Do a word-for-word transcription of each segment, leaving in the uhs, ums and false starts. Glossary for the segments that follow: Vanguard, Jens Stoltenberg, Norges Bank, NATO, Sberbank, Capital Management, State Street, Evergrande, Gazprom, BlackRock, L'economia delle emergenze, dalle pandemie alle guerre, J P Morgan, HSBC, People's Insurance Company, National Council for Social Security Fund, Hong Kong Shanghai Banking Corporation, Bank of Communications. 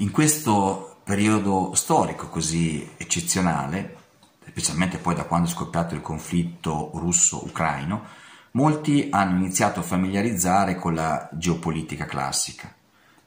In questo periodo storico così eccezionale, specialmente poi da quando è scoppiato il conflitto russo-ucraino, molti hanno iniziato a familiarizzare con la geopolitica classica,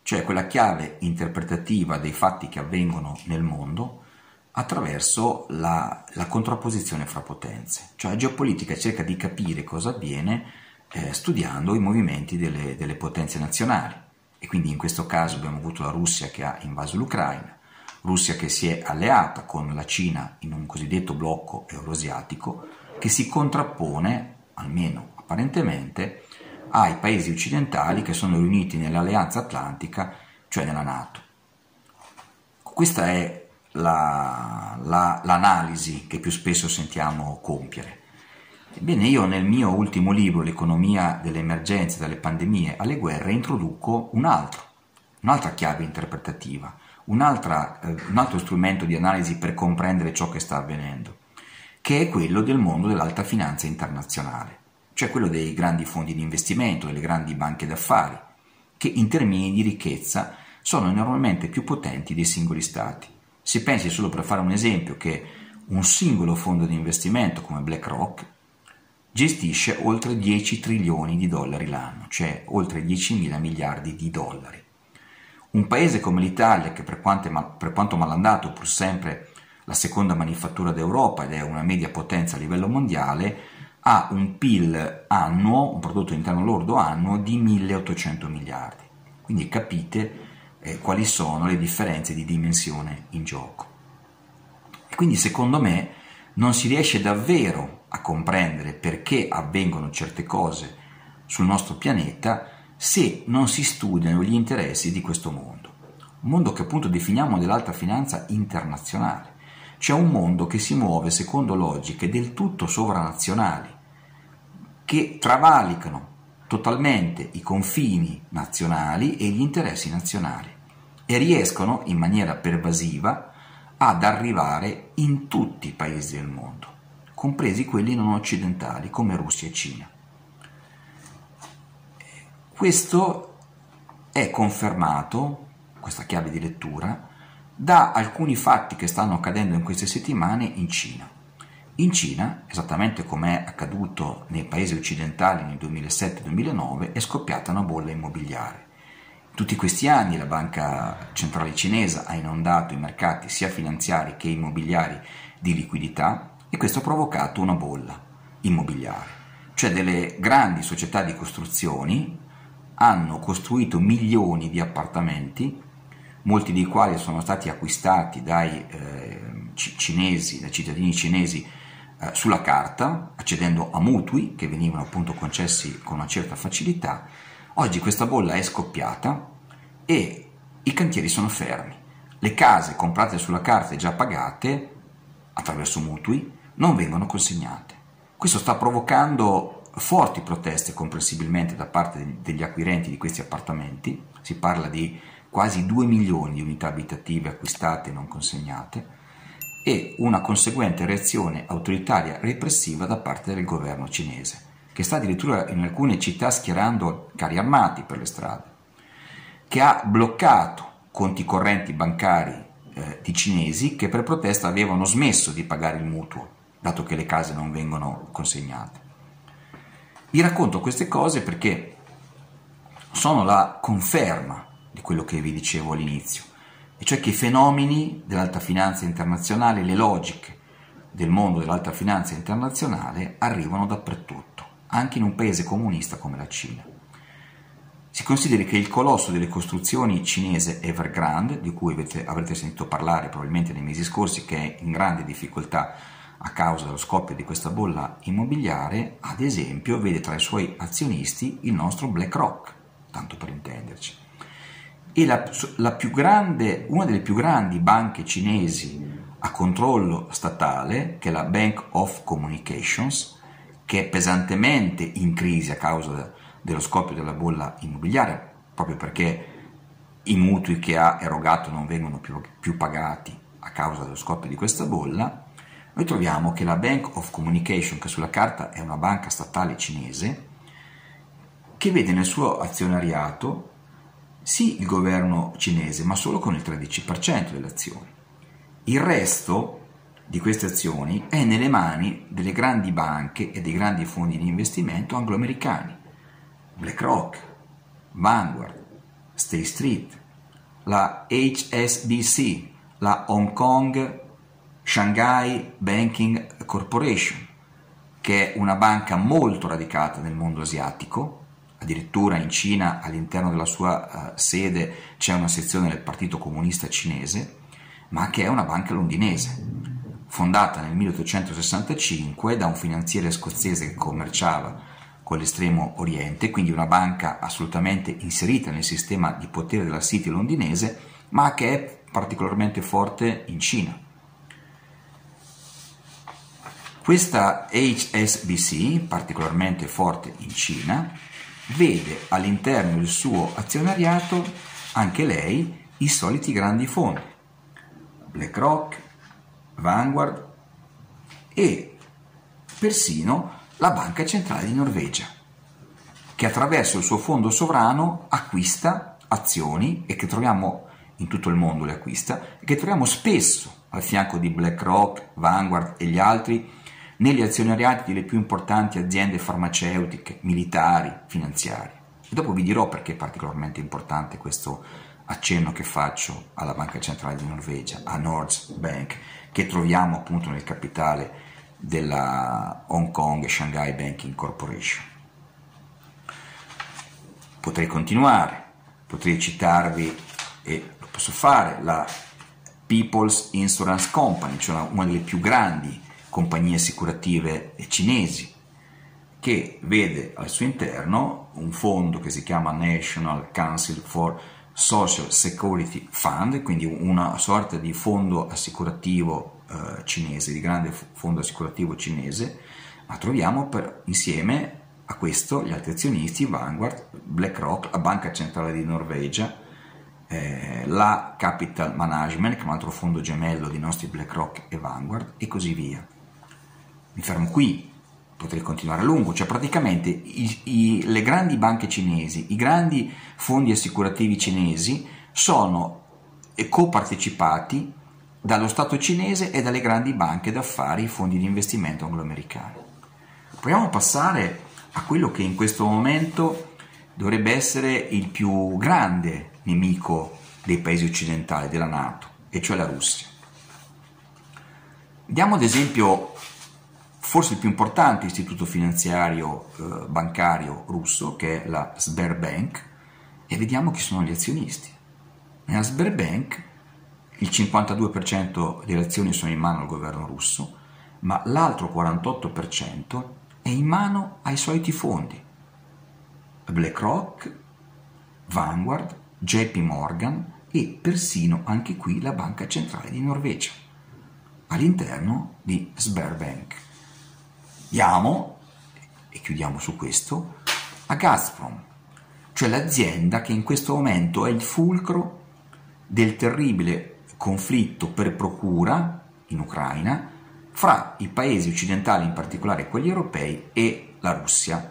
cioè quella chiave interpretativa dei fatti che avvengono nel mondo attraverso la, la contrapposizione fra potenze. Cioè la geopolitica cerca di capire cosa avviene eh, studiando i movimenti delle, delle potenze nazionali, e quindi in questo caso abbiamo avuto la Russia che ha invaso l'Ucraina, Russia che si è alleata con la Cina in un cosiddetto blocco eurasiatico che si contrappone, almeno apparentemente, ai paesi occidentali che sono riuniti nell'alleanza atlantica, cioè nella NATO. Questa è La, la, l'analisi che più spesso sentiamo compiere. Ebbene, io nel mio ultimo libro, L'economia delle emergenze, dalle pandemie alle guerre, introduco un altro, un'altra chiave interpretativa, un'altra, eh, un altro strumento di analisi per comprendere ciò che sta avvenendo, che è quello del mondo dell'alta finanza internazionale, cioè quello dei grandi fondi di investimento, delle grandi banche d'affari, che in termini di ricchezza sono enormemente più potenti dei singoli stati. Si pensi, solo per fare un esempio, che un singolo fondo di investimento come BlackRock gestisce oltre dieci trilioni di dollari l'anno, cioè oltre dieci mila miliardi di dollari. Un paese come l'Italia, che per quanto, per quanto malandato pur sempre la seconda manifattura d'Europa ed è una media potenza a livello mondiale, ha un P I L annuo, un prodotto interno lordo annuo, di milleottocento miliardi. Quindi capite Eh, quali sono le differenze di dimensione in gioco. E quindi secondo me non si riesce davvero a comprendere perché avvengono certe cose sul nostro pianeta se non si studiano gli interessi di questo mondo. Un mondo che appunto definiamo dell'alta finanza internazionale, cioè un mondo che si muove secondo logiche del tutto sovranazionali, che travalicano totalmente i confini nazionali e gli interessi nazionali e riescono in maniera pervasiva ad arrivare in tutti i paesi del mondo, compresi quelli non occidentali come Russia e Cina. Questo è confermato, questa chiave di lettura, da alcuni fatti che stanno accadendo in queste settimane in Cina. In Cina, esattamente come è accaduto nei paesi occidentali nel duemilasette duemilanove, è scoppiata una bolla immobiliare. Tutti questi anni la banca centrale cinese ha inondato i mercati sia finanziari che immobiliari di liquidità, e questo ha provocato una bolla immobiliare. Cioè delle grandi società di costruzioni hanno costruito milioni di appartamenti, molti dei quali sono stati acquistati dai eh, cinesi, dai cittadini cinesi eh, sulla carta, accedendo a mutui che venivano appunto concessi con una certa facilità. Oggi questa bolla è scoppiata e i cantieri sono fermi. Le case comprate sulla carta e già pagate attraverso mutui non vengono consegnate. Questo sta provocando forti proteste, comprensibilmente, da parte degli acquirenti di questi appartamenti. Si parla di quasi due milioni di unità abitative acquistate e non consegnate, e una conseguente reazione autoritaria repressiva da parte del governo cinese, che sta addirittura in alcune città schierando carri armati per le strade, che ha bloccato conti correnti bancari eh, di cinesi che per protesta avevano smesso di pagare il mutuo, dato che le case non vengono consegnate. Vi racconto queste cose perché sono la conferma di quello che vi dicevo all'inizio, e cioè che i fenomeni dell'alta finanza internazionale, le logiche del mondo dell'alta finanza internazionale arrivano dappertutto, anche in un paese comunista come la Cina. Si consideri che il colosso delle costruzioni cinese Evergrande, di cui avete, avrete sentito parlare probabilmente nei mesi scorsi, che è in grande difficoltà a causa dello scoppio di questa bolla immobiliare, ad esempio vede tra i suoi azionisti il nostro BlackRock, tanto per intenderci. E la, la più grande, una delle più grandi banche cinesi a controllo statale, che è la Bank of Communications, che è pesantemente in crisi a causa dello scoppio della bolla immobiliare, proprio perché i mutui che ha erogato non vengono più, più pagati a causa dello scoppio di questa bolla. Noi troviamo che la Bank of Communications, che sulla carta è una banca statale cinese, che vede nel suo azionariato sì il governo cinese, ma solo con il tredici per cento delle azioni. Il resto di queste azioni è nelle mani delle grandi banche e dei grandi fondi di investimento angloamericani, BlackRock, Vanguard, State Street, la H S B C, la Hong Kong Shanghai Banking Corporation, che è una banca molto radicata nel mondo asiatico. Addirittura in Cina, all'interno della sua uh, sede, c'è una sezione del Partito Comunista Cinese, ma che è una banca londinese, fondata nel milleottocentosessantacinque da un finanziere scozzese che commerciava con l'Estremo Oriente, quindi una banca assolutamente inserita nel sistema di potere della City londinese, ma che è particolarmente forte in Cina. Questa H S B C, particolarmente forte in Cina, vede all'interno del suo azionariato anche lei i soliti grandi fondi, BlackRock, Vanguard e persino la Banca Centrale di Norvegia, che attraverso il suo fondo sovrano acquista azioni e che troviamo in tutto il mondo le acquista, e che troviamo spesso al fianco di BlackRock, Vanguard e gli altri negli azionariati delle più importanti aziende farmaceutiche, militari, finanziarie. E dopo vi dirò perché è particolarmente importante questo accenno che faccio alla Banca Centrale di Norvegia, a Norges Bank, che troviamo appunto nel capitale della Hong Kong Shanghai Banking Corporation. Potrei continuare, potrei citarvi, e lo posso fare, la People's Insurance Company, cioè una delle più grandi compagnie assicurative cinesi, che vede al suo interno un fondo che si chiama National Council for Social Security Fund, quindi una sorta di fondo assicurativo eh, cinese, di grande fondo assicurativo cinese, ma troviamo per, insieme a questo gli altri azionisti, Vanguard, BlackRock, la Banca Centrale di Norvegia, Eh, la Capital Management, che è un altro fondo gemello dei nostri BlackRock e Vanguard, e così via. Mi fermo qui, potrei continuare a lungo, cioè praticamente i, i, le grandi banche cinesi, i grandi fondi assicurativi cinesi sono coparticipati dallo Stato cinese e dalle grandi banche d'affari, i fondi di investimento angloamericani. Proviamo a passare a quello che in questo momento dovrebbe essere il più grande nemico dei paesi occidentali, della NATO, e cioè la Russia. Diamo ad esempio forse il più importante istituto finanziario eh, bancario russo, che è la Sberbank, e vediamo chi sono gli azionisti. Nella Sberbank il cinquantadue per cento delle azioni sono in mano al governo russo, ma l'altro quarantotto per cento è in mano ai soliti fondi, BlackRock, Vanguard, J P Morgan e persino anche qui la Banca Centrale di Norvegia, all'interno di Sberbank. Andiamo, e chiudiamo su questo, a Gazprom, cioè l'azienda che in questo momento è il fulcro del terribile conflitto per procura in Ucraina fra i paesi occidentali, in particolare quelli europei, e la Russia.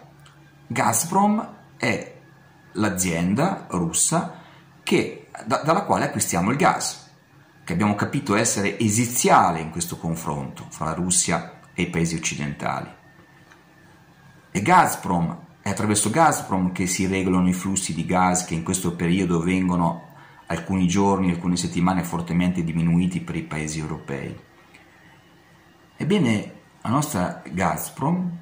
Gazprom è l'azienda russa che, da, dalla quale acquistiamo il gas, che abbiamo capito essere esiziale in questo confronto fra la Russia e i paesi occidentali. E Gazprom, è attraverso Gazprom che si regolano i flussi di gas, che in questo periodo vengono alcuni giorni, alcune settimane fortemente diminuiti per i paesi europei. Ebbene, la nostra Gazprom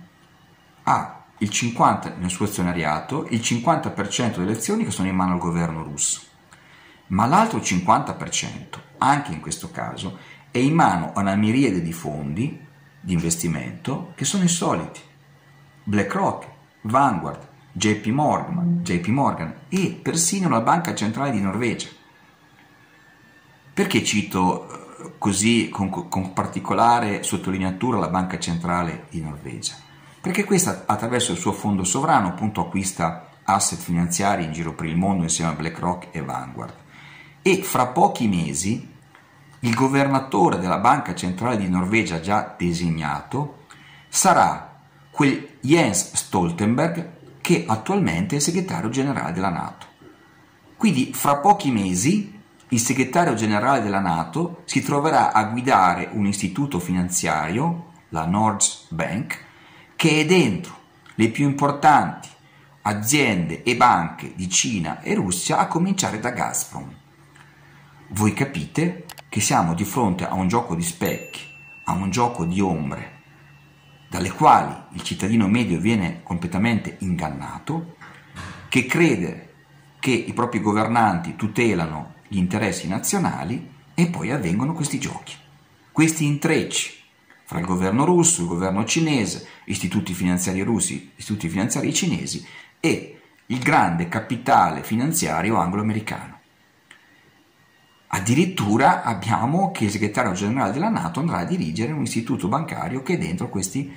ha il cinquanta per cento nel suo azionariato, il cinquanta per cento delle azioni che sono in mano al governo russo, ma l'altro cinquanta per cento, anche in questo caso, è in mano a una miriade di fondi di investimento che sono i soliti, BlackRock, Vanguard, J P Morgan, J P Morgan e persino la Banca Centrale di Norvegia. Perché cito così con, con particolare sottolineatura la Banca Centrale di Norvegia? Perché questa, attraverso il suo fondo sovrano, appunto acquista asset finanziari in giro per il mondo insieme a BlackRock e Vanguard, e fra pochi mesi il governatore della Banca Centrale di Norvegia già designato sarà quel Jens Stoltenberg che attualmente è segretario generale della NATO. Quindi fra pochi mesi il segretario generale della NATO si troverà a guidare un istituto finanziario, la Norges Bank, che è dentro le più importanti aziende e banche di Cina e Russia, a cominciare da Gazprom. Voi capite che siamo di fronte a un gioco di specchi, a un gioco di ombre, dalle quali il cittadino medio viene completamente ingannato, che crede che i propri governanti tutelano gli interessi nazionali, e poi avvengono questi giochi, questi intrecci fra il governo russo, il governo cinese, istituti finanziari russi, istituti finanziari cinesi e il grande capitale finanziario anglo-americano. Addirittura abbiamo che il segretario generale della NATO andrà a dirigere un istituto bancario che è dentro, questi,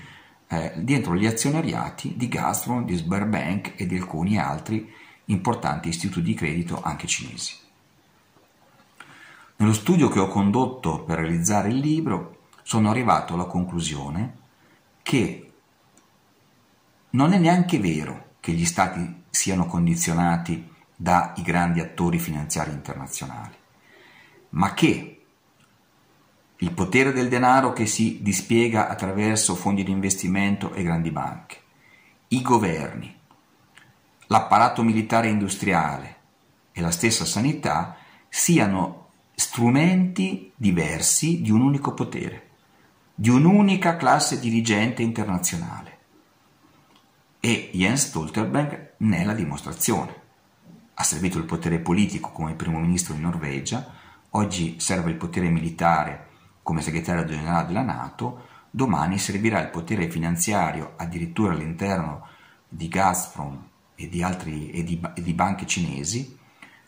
eh, dentro gli azionariati di Gazprom, di Sberbank e di alcuni altri importanti istituti di credito anche cinesi. Nello studio che ho condotto per realizzare il libro sono arrivato alla conclusione che non è neanche vero che gli stati siano condizionati dai grandi attori finanziari internazionali, ma che il potere del denaro che si dispiega attraverso fondi di investimento e grandi banche, i governi, l'apparato militare e industriale e la stessa sanità siano strumenti diversi di un unico potere, di un'unica classe dirigente internazionale. E Jens Stoltenberg ne è la dimostrazione. Ha servito il potere politico come primo ministro di Norvegia, oggi serve il potere militare come segretario generale della NATO, domani servirà il potere finanziario addirittura all'interno di Gazprom e di, altri, e, di, e di banche cinesi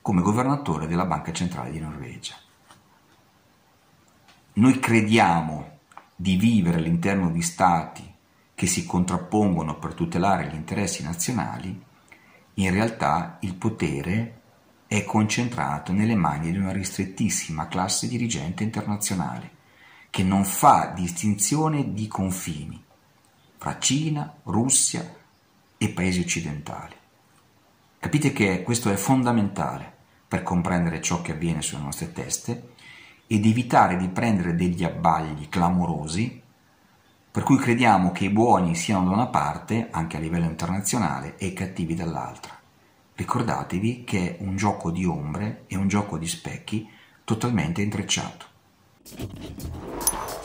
come governatore della Banca Centrale di Norvegia. Noi crediamo di vivere all'interno di stati che si contrappongono per tutelare gli interessi nazionali, in realtà il potere è concentrato nelle mani di una ristrettissima classe dirigente internazionale che non fa distinzione di confini fra Cina, Russia e paesi occidentali. Capite che questo è fondamentale per comprendere ciò che avviene sulle nostre teste ed evitare di prendere degli abbagli clamorosi per cui crediamo che i buoni siano da una parte, anche a livello internazionale, e i cattivi dall'altra. Ricordatevi che è un gioco di ombre e un gioco di specchi totalmente intrecciato.